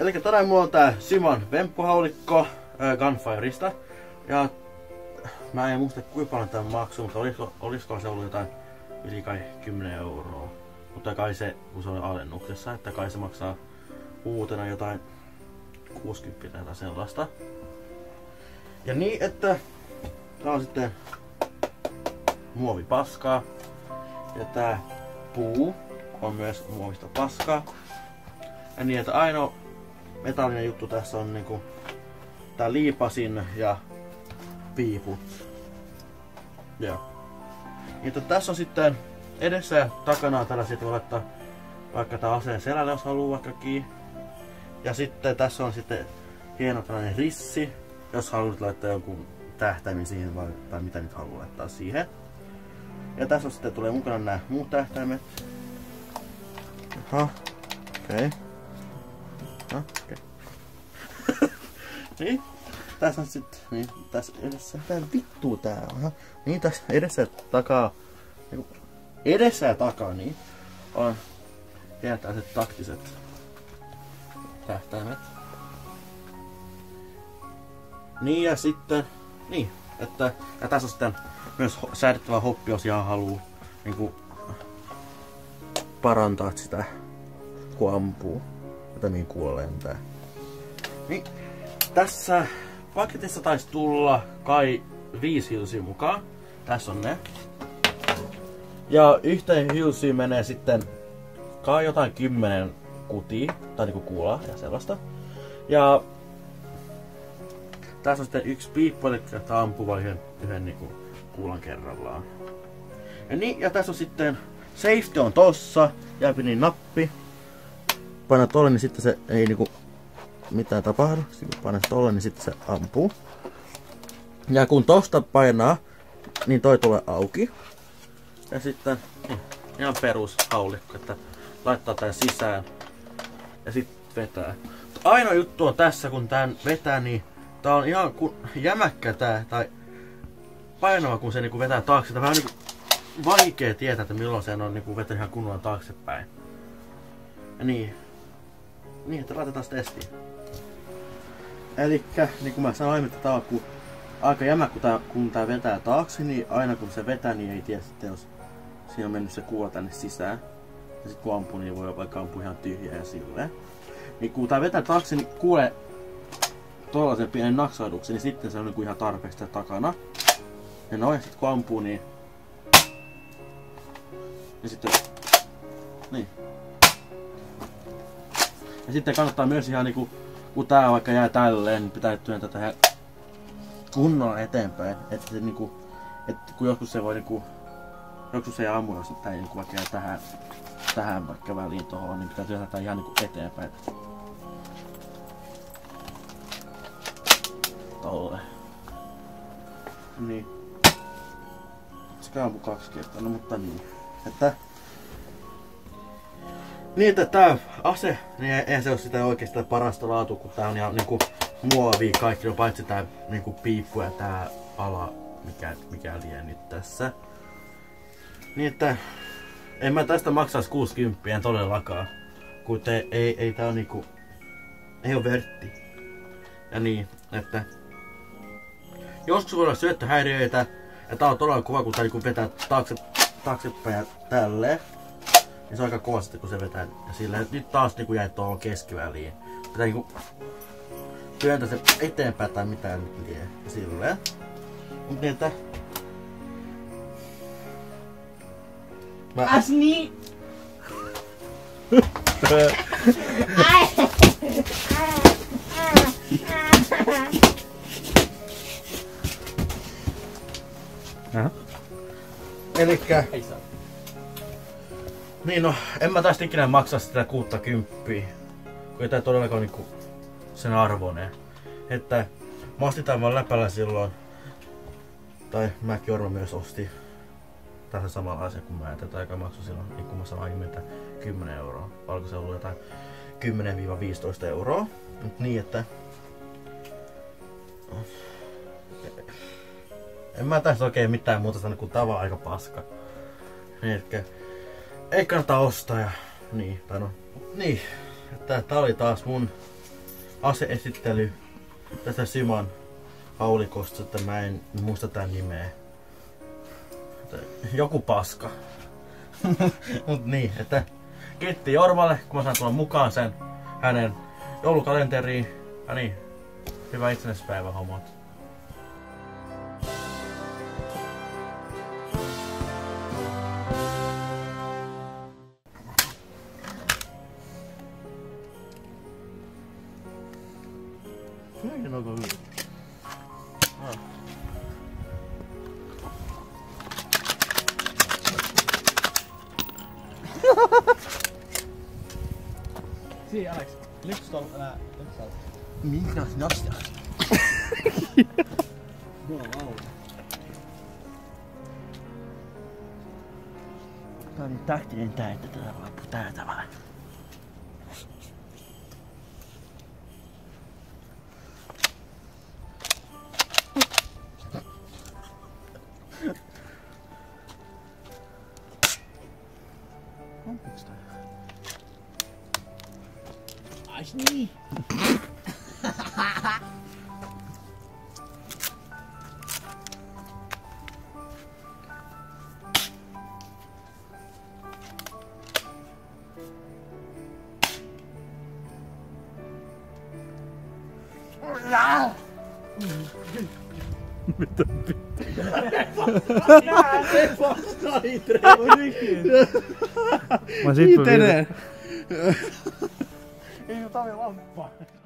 Eli todella mulla on tää Simon Vemppu-haulikko Gunfireista. Ja mä en muista kuinka paljon tää maksuu, mutta olisiko se ollut jotain yli kai 10 €. Mutta kai se, kun se on alennuksessa, että kai se maksaa uutena jotain 60 tai sellaista. Ja niin, että tää on sitten muovipaskaa. Ja tää puu on myös muovista paskaa. Ja niin, että ainoa metallinen juttu tässä on niinku tää liipasin ja piiput. Joo. Että tässä on sitten edessä ja takana tällaisia, että voi laittaa vaikka tää aseen selälle, jos haluaa vaikka kiinni. Ja sitten tässä on sitten hieno tällainen rissi, jos haluat laittaa jonkun tähtäimen siihen tai mitä nyt haluaa laittaa siihen. Ja tässä on sitten tulee mukana nämä muut tähtäimet. Aha, okei. Okay. No, okei. Okay. Niin, tässä on sitten, niin, tässä edessä, mitä vittua tää on? Aha. Niin, tässä edessä ja takaa, niin, edessä ja takaa, niin, on tällaiset taktiset tähtäimet. Niin, ja sitten, niin, että, ja tässä on sitten myös säädettävä hoppi, jos ihan haluu niinku parantaa sitä, kun ampuu. Jota mihin kuulee lentää. Niin, tässä paketissa taisi tulla kai 5 hiusia mukaan. Tässä on ne. Ja yhteen hiusiin menee sitten kai jotain 10 kutia, tai niinku kuulaa ja sellaista. Ja tässä on sitten yksi piippu, eli tämä ampuu vain yhden niinku kuulan kerrallaan. Ja niin, ja tässä on sitten safety on tossa, jääpi niin nappi. Paina tolle, niin sitten se ei niinku mitään tapahdu. Sitten kun painaa tolle, niin sitten se ampuu. Ja kun tosta painaa, niin toi tulee auki. Ja sitten niin, ihan perus haulikko, että laittaa tän sisään ja sitten vetää. Ainoa juttu on tässä, kun tän vetää, niin tää on ihan jämäkkä tää, tai painava, kun se niinku vetää taakse. Tää on vähän niinku vaikee tietää, että milloin se on niinku vetänyt ihan kunnolla taaksepäin. Ja niin. Niin, että laitetaan se testiin. Elikkä, niin kuin mä sanoin, että tää on aika jämä, kun tää vetää taakse, niin aina kun se vetää, niin ei tiedä sitten, jos siinä on mennyt se kuula tänne sisään. Ja sit kun ampuu, niin voi vaikka ampua ihan tyhjää ja silleen. Niin kun tää vetää taakse, niin kuulee tollasen pienen naksahduksen, niin sitten se on niinku ihan tarpeeksi takana. Ja noin, sit kun ampuu, niin... Ja sitten... Niin. Ja sitten kannattaa myös ihan niinku, kun tää vaikka jää tälleen, niin pitää työntää tähän kunnolla eteenpäin. Että se niinku, et kun joskus se voi niinku, joskus se ei ammu, jos tää ei niinku vaikka jää tähän vaikka väliin tohon, niin pitää työntää tää ihan niinku eteenpäin. Tolle. Niin. Se ammu 2 kertaa, no mutta niin. Että niin, että tää ase, niin eihän se oo sitä oikeastaan parasta laatua, kun tää on ihan niinku muovia kaikki, no paitsi tää niinku piippu ja tää ala, mikä liian nyt tässä. Niin, että en mä tästä maksais 60, en todellakaan. Kun ei tää on niinku, ei oo vertti. Ja niin, että joskus voi olla syöttöhäiriöitä, ja tää on todella kova, kun tää niinku vetää taaksepäin ja tälleen. Ja se on aika kova sitten, kun se vetää silleen. Nyt taas niinku jäi tuohon keskiväliin. Pitää niinku työntää se eteenpäin tai mitään liian silleen. Mut niin, että... Asni! Elikkä... Niin, no, en mä tästä ikinä maksaa sitä 60, kun ei tää todellakaan niinku sen arvoinen. Että mä ostin tän vaan läpällä silloin. Tai mä Jorma myös osti tähän samalla asian kuin mä, että tää aika maksoi silloin, niin kun mä sanoin aiemmin, että 10 €. Alko se ollut jotain 10–15 €. Mut niin, että... En mä tästä oikein mitään muuta sanoa, kun tää on aika paska. Niin, että... Ei kannata ostaa ja... Niin, tai no. Niin, että tää oli taas mun aseesittely tästä Simon haulikosta, että mä en muista tämän nimeä. Joku paska. Mut niin, että kiitti Jormalle, kun mä saan tulla mukaan sen hänen joulukalenteriin. Ja niin, hyvää itsenäisyyspäivää homot. Näinkin onko hyvin. Zie Alex, lykstal, lykstal. Minnas nastas. Wow. Tää on taktinen tää, että tätä loppuu tää tavalla. Niin. Mitä pitää? Vastaa itse. Mä sit tuli. Ei oo täällä lamppaa.